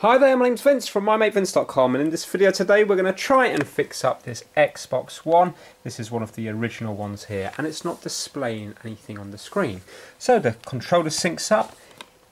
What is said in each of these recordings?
Hi there, my name's Vince from MyMateVince.com, and in this video today we're going to try and fix up this Xbox One. This is one of the original ones here, and it's not displaying anything on the screen. So the controller syncs up,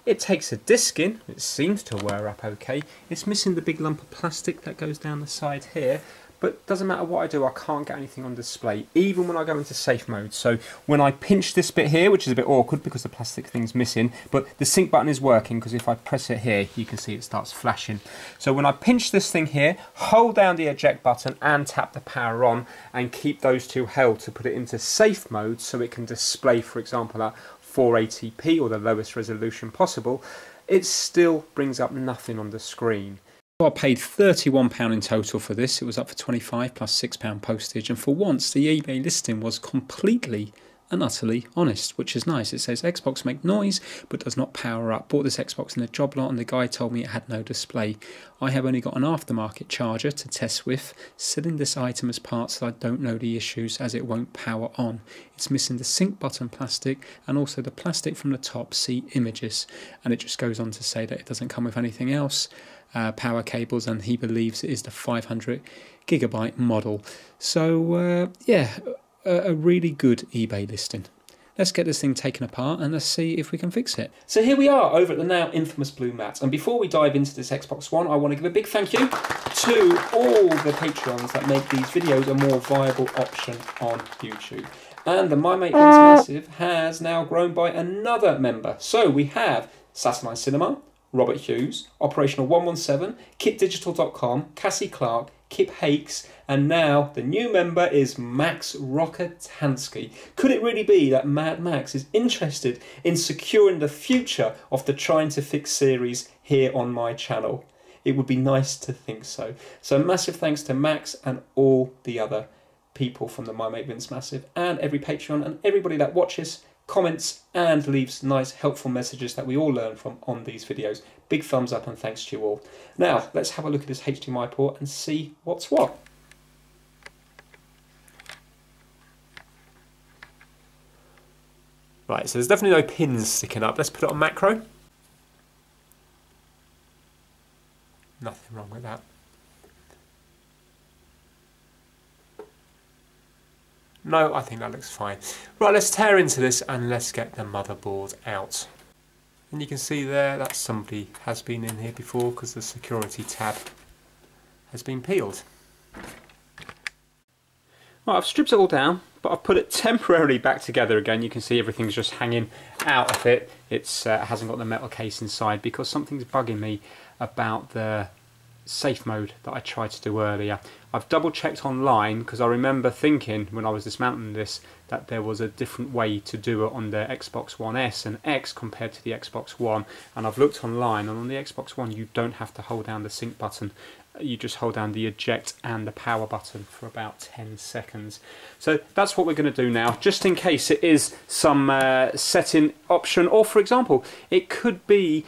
it takes a disc in, it seems to wear up okay. It's missing the big lump of plastic that goes down the side here, but doesn't matter what I do, I can't get anything on display, even when I go into safe mode. So when I pinch this bit here, which is a bit awkward because the plastic thing's missing, but the sync button is working because if I press it here, you can see it starts flashing. So when I pinch this thing here, hold down the eject button and tap the power on and keep those two held to put it into safe mode so it can display, for example, at 480p or the lowest resolution possible, it still brings up nothing on the screen. I paid £31 in total for this. It was up for £25 plus £6 postage, and for once the eBay listing was completely and utterly honest, which is nice. It says Xbox make noise but does not power up. Bought this Xbox in a job lot and the guy told me it had no display. I have only got an aftermarket charger to test with, selling this item as parts that I don't know the issues as it won't power on. It's missing the sync button plastic and also the plastic from the top see images, and it just goes on to say that it doesn't come with anything else. Power cables, and he believes it is the 500 gigabyte model. So yeah, a really good eBay listing. Let's get this thing taken apart and let's see if we can fix it. So here we are over at the now infamous Blue Mat, and before we dive into this Xbox One, I want to give a big thank you to all the Patreons that make these videos a more viable option on YouTube. And the My Mate Vince Massive has now grown by another member. So we have Sasmy Cinema, Robert Hughes, Operational117, KipDigital.com, Cassie Clark, Kip Hakes, and now the new member is Max Rockatansky. Could it really be that Mad Max is interested in securing the future of the Trying to Fix series here on my channel? It would be nice to think so. So massive thanks to Max and all the other people from the My Mate Vince Massive and every Patreon and everybody that watches, comments and leaves nice helpful messages that we all learn from on these videos. Big thumbs up and thanks to you all. Now let's have a look at this HDMI port and see what's what. Right, so there's definitely no pins sticking up. Let's put it on macro. Nothing wrong with that. No, I think that looks fine. Right, let's tear into this and let's get the motherboard out. And you can see there that somebody has been in here before because the security tab has been peeled. Right, I've stripped it all down, but I've put it temporarily back together again. You can see everything's just hanging out of it. It hasn't got the metal case inside because something's bugging me about the safe mode that I tried to do earlier. I've double checked online because I remember thinking when I was dismantling this that there was a different way to do it on the Xbox One S and X compared to the Xbox One, and I've looked online and on the Xbox One you don't have to hold down the sync button, you just hold down the eject and the power button for about 10 seconds. So that's what we're going to do now, just in case it is some setting option, or for example it could be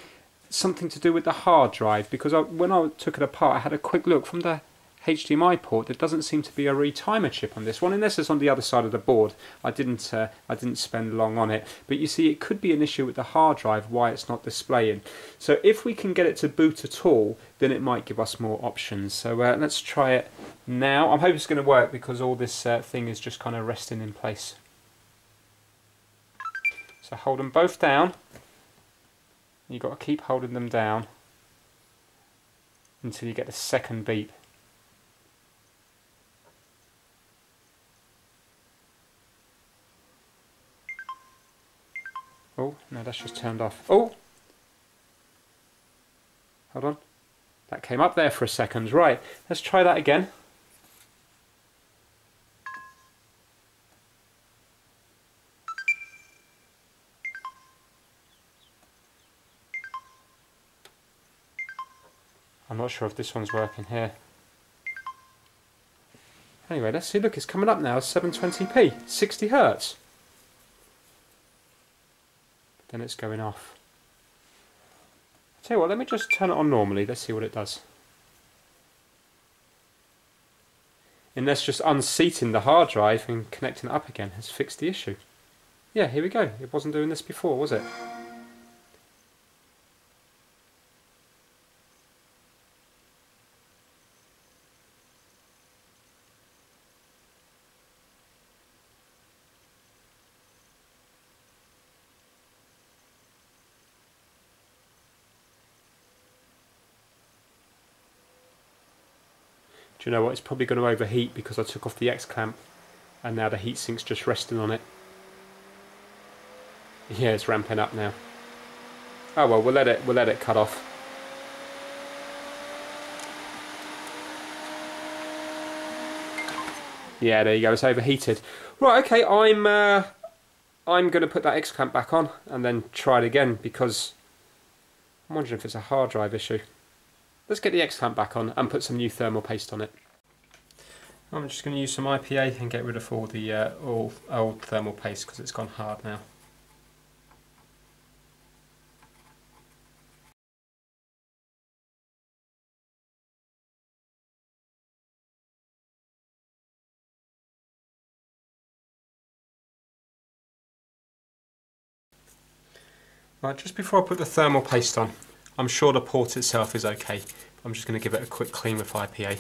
something to do with the hard drive, because when I took it apart I had a quick look from the HDMI port. There doesn't seem to be a retimer chip on this one, unless it's on the other side of the board. I didn't spend long on it, but you see it could be an issue with the hard drive why it's not displaying. So if we can get it to boot at all, then it might give us more options. So let's try it now. I'm hoping it's going to work because all this thing is just kind of resting in place. So hold them both down. You've got to keep holding them down until you get the second beep. Oh, no, that's just turned off. Oh! Hold on. That came up there for a second. Right, let's try that again. I'm not sure if this one's working here. Anyway, let's see. Look, it's coming up now. 720p, 60 hertz. Then it's going off. I tell you what, let me just turn it on normally. Let's see what it does. Unless just unseating the hard drive and connecting it up again has fixed the issue. Yeah, here we go. It wasn't doing this before, was it? Do you know what, it's probably going to overheat because I took off the X clamp and now the heatsink's just resting on it. Yeah, it's ramping up now. Oh well, we'll let it cut off. Yeah, there you go, it's overheated. Right, okay, I'm going to put that X clamp back on and then try it again because I'm wondering if it's a hard drive issue. Let's get the X clamp back on and put some new thermal paste on it. I'm just going to use some IPA and get rid of all the old thermal paste because it's gone hard now. Right, just before I put the thermal paste on, I'm sure the port itself is okay. I'm just going to give it a quick clean with IPA.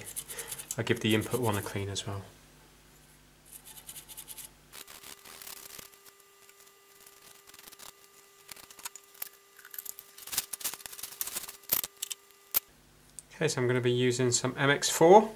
I'll give the input one a clean as well. Okay, so I'm going to be using some MX4.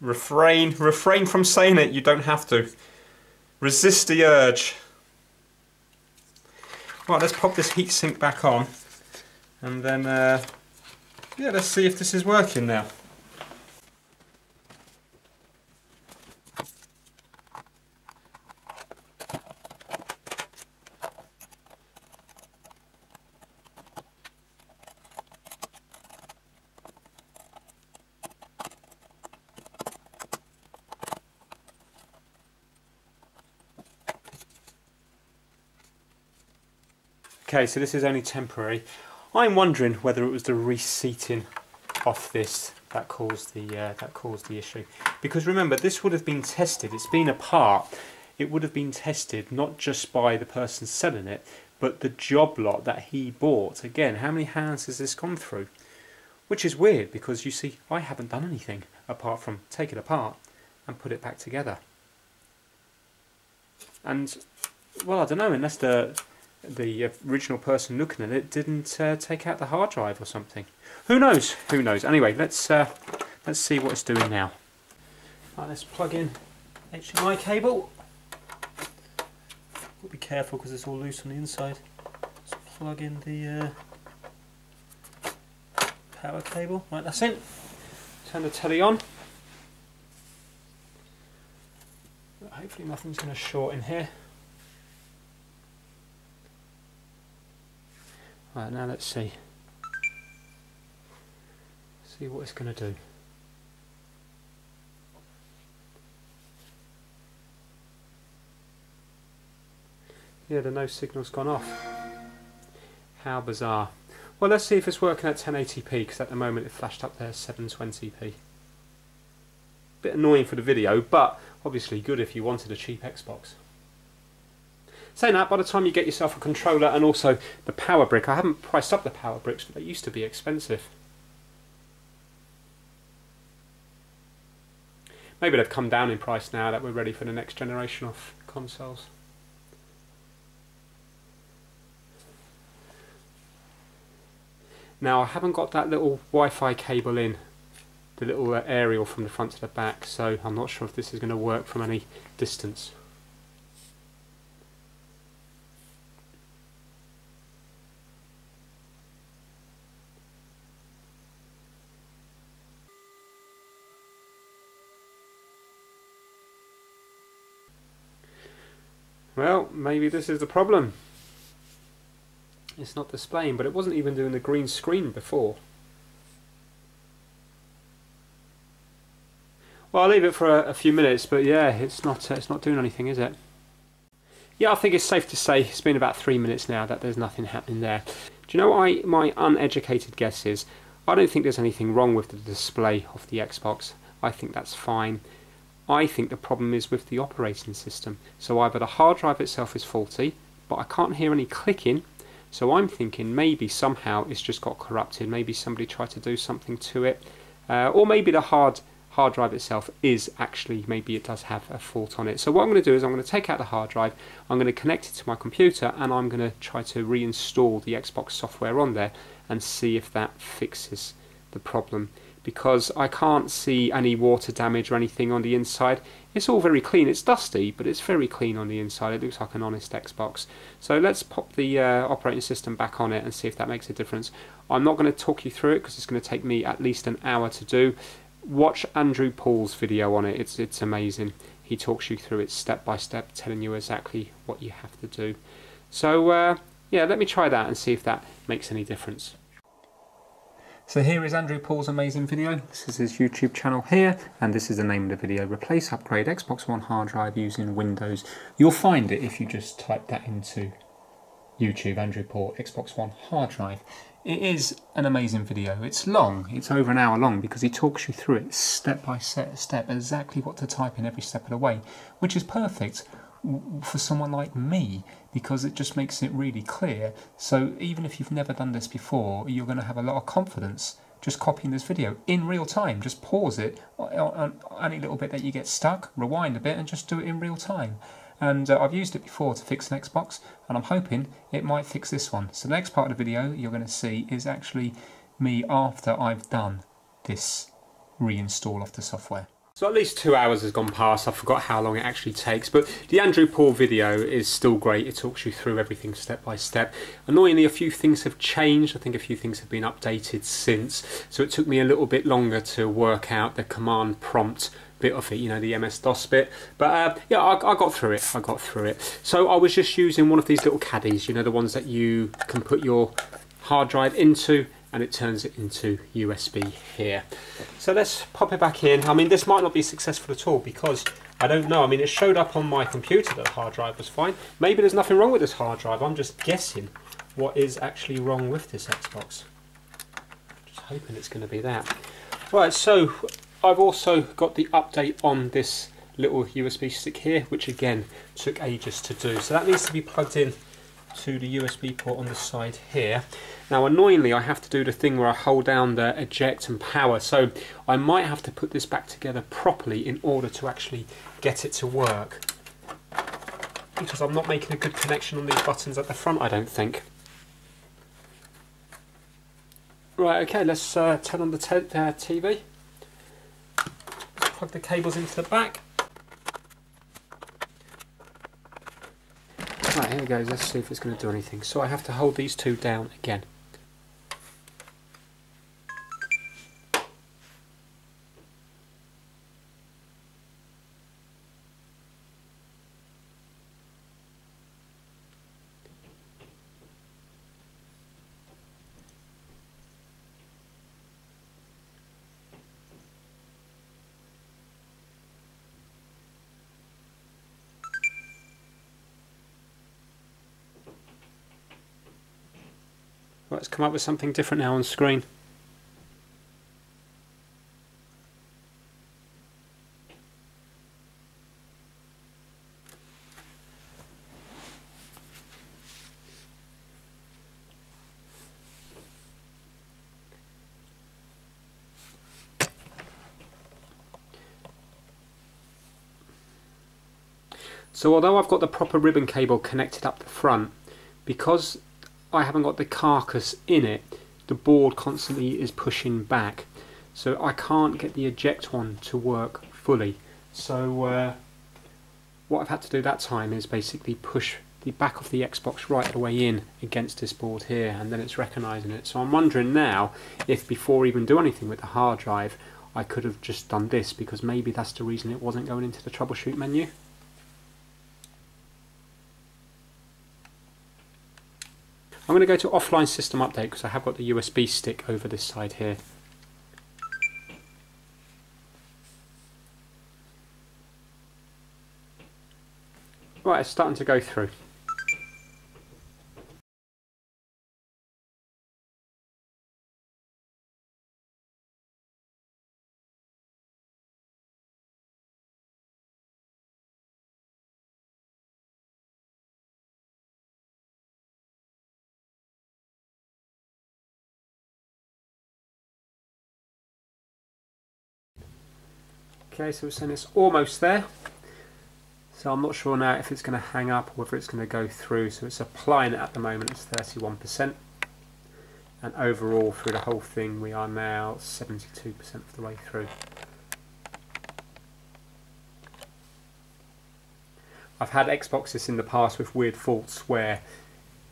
Refrain from saying it, you don't have to. Resist the urge. Right, let's pop this heatsink back on and then, yeah, let's see if this is working now. Okay, so this is only temporary. I'm wondering whether it was the reseating of this that caused the issue, because remember, this would have been tested. It's been apart. It would have been tested not just by the person selling it, but the job lot that he bought. Again, how many hands has this gone through? Which is weird because you see, I haven't done anything apart from take it apart and put it back together. And well, I don't know, unless the original person looking at it didn't take out the hard drive or something. Who knows? Who knows? Anyway, let's see what it's doing now. Right, let's plug in HDMI cable. We'll be careful because it's all loose on the inside. Let's plug in the power cable. Right, that's it. Turn the telly on. Hopefully nothing's going to short in here. Right, now let's see. See what it's going to do. Yeah, the no signal's gone off. How bizarre. Well, let's see if it's working at 1080p, because at the moment it flashed up there 720p. Bit annoying for the video, but obviously good if you wanted a cheap Xbox. Saying that, by the time you get yourself a controller and also the power brick, I haven't priced up the power bricks, but they used to be expensive. Maybe they've come down in price now that we're ready for the next generation of consoles. Now I haven't got that little Wi-Fi cable in, the little aerial from the front to the back, so I'm not sure if this is going to work from any distance. Well, maybe this is the problem. It's not displaying, but it wasn't even doing the green screen before. Well, I'll leave it for a few minutes, but yeah, it's not doing anything, is it? Yeah, I think it's safe to say it's been about 3 minutes now that there's nothing happening there. Do you know what my uneducated guess is? I don't think there's anything wrong with the display of the Xbox. I think that's fine. I think the problem is with the operating system. So either the hard drive itself is faulty, but I can't hear any clicking, So I'm thinking maybe somehow it's just got corrupted, maybe somebody tried to do something to it, or maybe the hard drive itself is actually, maybe it does have a fault on it. So what I'm going to do is I'm going to take out the hard drive, I'm going to connect it to my computer, and I'm going to try to reinstall the Xbox software on there and see if that fixes the problem, because I can't see any water damage or anything on the inside. It's all very clean. It's dusty, but it's very clean on the inside. It looks like an honest Xbox. So let's pop the operating system back on it and see if that makes a difference. I'm not going to talk you through it because it's going to take me at least an hour to do. Watch Andrew Paul's video on it. It's amazing. He talks you through it step by step, telling you exactly what you have to do. So yeah, let me try that and see if that makes any difference. So here is Andrew Paul's amazing video. This is his YouTube channel here, and this is the name of the video: Replace Upgrade Xbox One Hard Drive Using Windows. You'll find it if you just type that into YouTube, Andrew Paul, Xbox One Hard Drive. It is an amazing video. It's long, it's over an hour long, because he talks you through it step by step, exactly what to type in every step of the way, which is perfect for someone like me, because it just makes it really clear. So even if you've never done this before, you're going to have a lot of confidence just copying this video in real time. Just pause it on any little bit that you get stuck, rewind a bit, and just do it in real time. And I've used it before to fix an Xbox, and I'm hoping it might fix this one. So the next part of the video you're going to see is actually me after I've done this reinstall of the software. So at least 2 hours has gone past. I forgot how long it actually takes, but the Andrew Paul video is still great. It talks you through everything step by step. Annoyingly, a few things have changed. I think a few things have been updated since, so it took me a little bit longer to work out the command prompt bit of it, you know, the MS-DOS bit, but yeah, I got through it, So I was just using one of these little caddies, you know, the ones that you can put your hard drive into, and it turns it into USB here. So let's pop it back in. I mean, this might not be successful at all, because I don't know. I mean, it showed up on my computer that the hard drive was fine. Maybe there's nothing wrong with this hard drive. I'm just guessing what is actually wrong with this Xbox. Just hoping it's going to be that. Right, so I've also got the update on this little USB stick here, which again took ages to do. So that needs to be plugged in to the USB port on the side here. Now annoyingly, I have to do the thing where I hold down the eject and power, so I might have to put this back together properly in order to actually get it to work, because I'm not making a good connection on these buttons at the front, I don't think. Right, okay, let's turn on the TV. Let's plug the cables into the back. Right, here it goes, let's see if it's going to do anything. So I have to hold these two down again. Let's come up with something different now on screen. So although I've got the proper ribbon cable connected up the front, because I haven't got the carcass in it, the board constantly is pushing back, so I can't get the eject one to work fully. So what I've had to do that time is basically push the back of the Xbox right the way in against this board here, and then it's recognising it. So I'm wondering now if before I even do anything with the hard drive I could have just done this, because maybe that's the reason it wasn't going into the troubleshoot menu. I'm going to go to offline system update, because I have got the USB stick over this side here. Right, it's starting to go through. Okay, so we're saying it's almost there. So I'm not sure now if it's going to hang up or whether it's going to go through. So it's applying it at the moment, it's 31%. And overall through the whole thing we are now 72% of the way through. I've had Xboxes in the past with weird faults where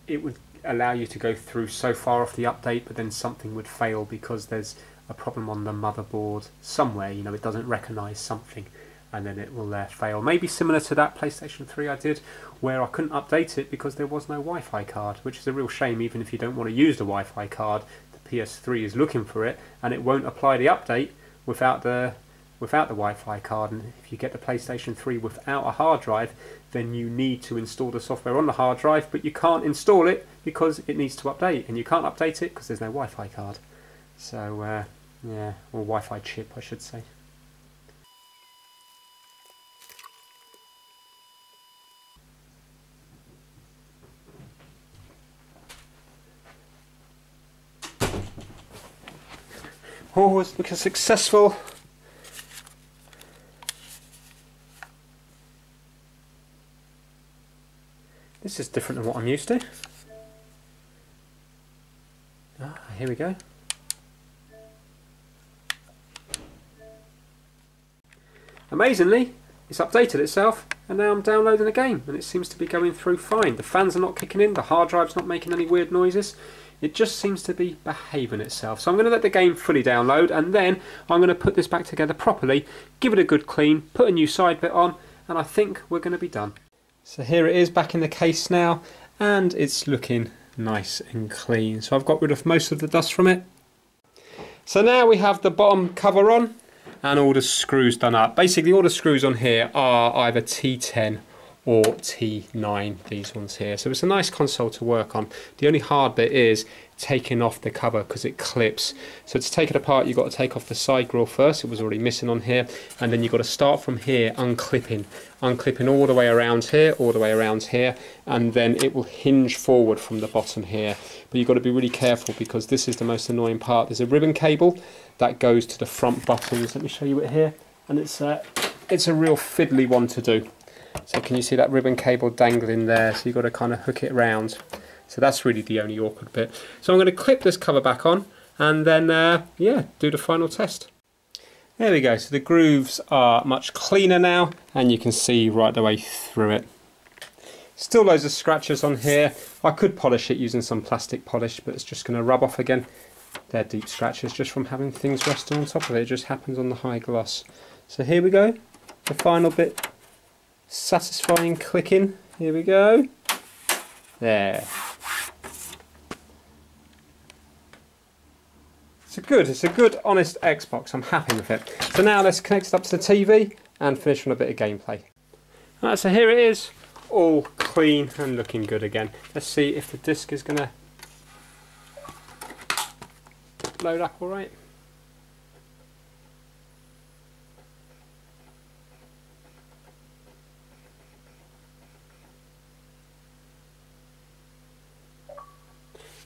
it would allow you to go through so far off the update, but then something would fail because there's a problem on the motherboard somewhere, you know, it doesn't recognise something, and then it will fail. Maybe similar to that PlayStation 3 I did, where I couldn't update it because there was no Wi-Fi card, which is a real shame. Even if you don't want to use the Wi-Fi card, the PS3 is looking for it, and it won't apply the update without the Wi-Fi card. And if you get the PlayStation 3 without a hard drive, then you need to install the software on the hard drive, but you can't install it because it needs to update, and you can't update it because there's no Wi-Fi card. So yeah, or Wi-Fi chip I should say. Oh, it's looking successful. This is different than what I'm used to. Ah, here we go. Amazingly, it's updated itself, and now I'm downloading a game, and it seems to be going through fine. The fans are not kicking in, the hard drive's not making any weird noises. It just seems to be behaving itself. So I'm going to let the game fully download, and then I'm going to put this back together properly, give it a good clean, put a new side bit on, and I think we're going to be done. So here it is back in the case now, and it's looking nice and clean. So I've got rid of most of the dust from it. So now we have the bottom cover on and all the screws done up. Basically all the screws on here are either T10 or T9, these ones here. So it's a nice console to work on. The only hard bit is taking off the cover because it clips. So to take it apart you've got to take off the side grill first, it was already missing on here, and then you've got to start from here unclipping all the way around here, all the way around here, and then it will hinge forward from the bottom here. But you've got to be really careful because this is the most annoying part. There's a ribbon cable that goes to the front buttons. Let me show you it here, and it's a real fiddly one to do. So can you see that ribbon cable dangling there? So you've got to kind of hook it round. So that's really the only awkward bit. So I'm going to clip this cover back on and then, yeah, do the final test. There we go. So the grooves are much cleaner now and you can see right the way through it. Still loads of scratches on here. I could polish it using some plastic polish, but it's just going to rub off again. They're deep scratches just from having things resting on top of it. It just happens on the high gloss. So here we go. The final bit. Satisfying clicking. Here we go. There. It's a good honest Xbox. I'm happy with it. So now let's connect it up to the TV and finish on a bit of gameplay. Alright, so here it is, all clean and looking good again. Let's see if the disc is gonna load up alright.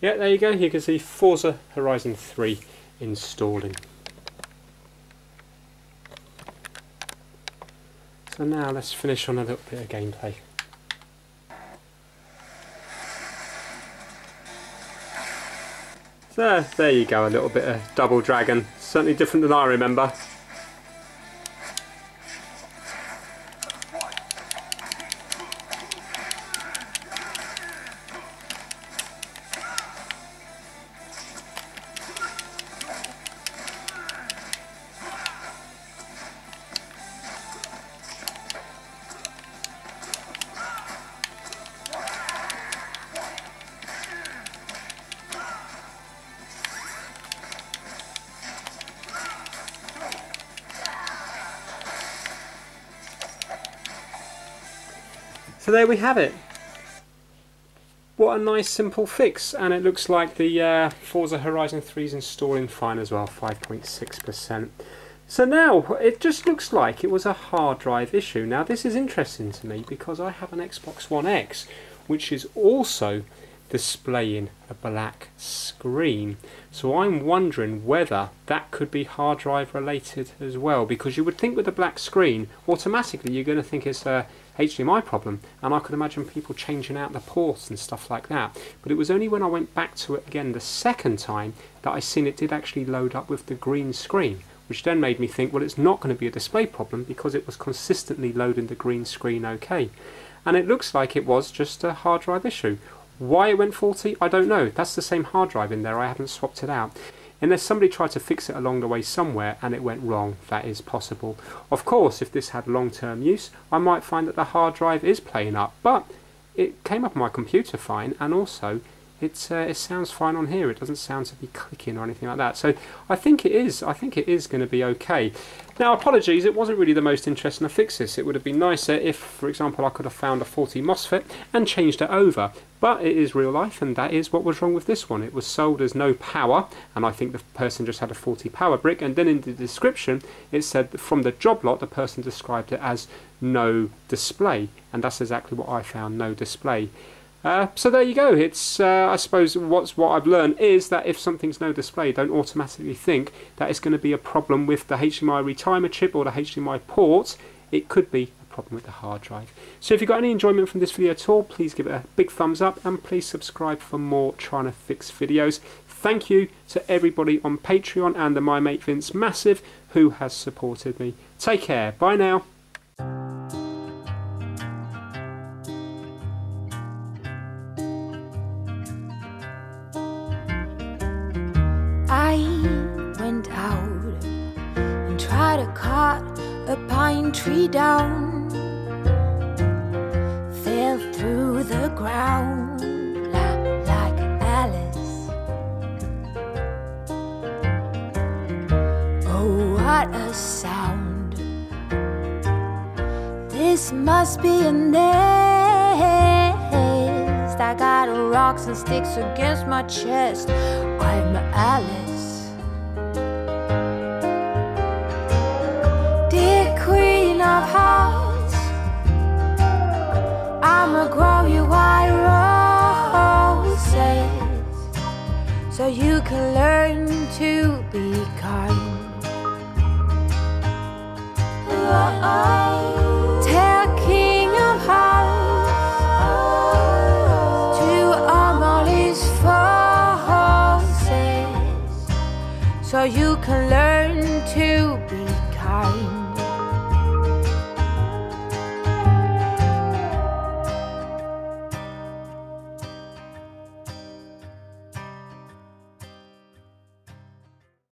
Yeah, there you go, you can see Forza Horizon 3 installing. So now let's finish on a little bit of gameplay. So there you go, a little bit of Double Dragon, certainly different than I remember. So there we have it. What a nice simple fix, and it looks like the Forza Horizon 3 is installing fine as well, 5.6%. So now it just looks like it was a hard drive issue. Now this is interesting to me because I have an Xbox One X, which is also displaying a black screen. So I'm wondering whether that could be hard drive related as well, because you would think with a black screen automatically you're going to think it's a HDMI problem, and I could imagine people changing out the ports and stuff like that. But it was only when I went back to it again the second time that I seen it did actually load up with the green screen, which then made me think, well, it's not going to be a display problem because it was consistently loading the green screen okay. And it looks like it was just a hard drive issue. Why it went faulty, I don't know. That's the same hard drive in there, I haven't swapped it out. Unless somebody tried to fix it along the way somewhere and it went wrong, that is possible. Of course, if this had long-term use, I might find that the hard drive is playing up, but it came up on my computer fine, and also it sounds fine on here. It doesn't sound to be clicking or anything like that. So I think it is going to be okay. Now, apologies, it wasn't really the most interesting to fix this. It would have been nicer if, for example, I could have found a faulty MOSFET and changed it over. But it is real life, and that is what was wrong with this one. It was sold as no power, and I think the person just had a faulty power brick. And then in the description, it said that from the job lot, the person described it as no display. And that's exactly what I found, no display. So there you go. It's I suppose what I've learned is that if something's no display, don't automatically think that it's going to be a problem with the HDMI retimer chip or the HDMI port. It could be a problem with the hard drive. So if you've got any enjoyment from this video at all, please give it a big thumbs up, and please subscribe for more Trying to Fix videos. Thank you to everybody on Patreon and the My Mate Vince Massive who has supported me. Take care. Bye now. Tree down, fell through the ground like Alice. Oh, what a sound! This must be a nest. I got rocks and sticks against my chest. I'm Alice. I'ma grow you white roses so you can learn to be kind. Oh, oh. Tell King of Hearts to arm all his forces so you can learn to be kind.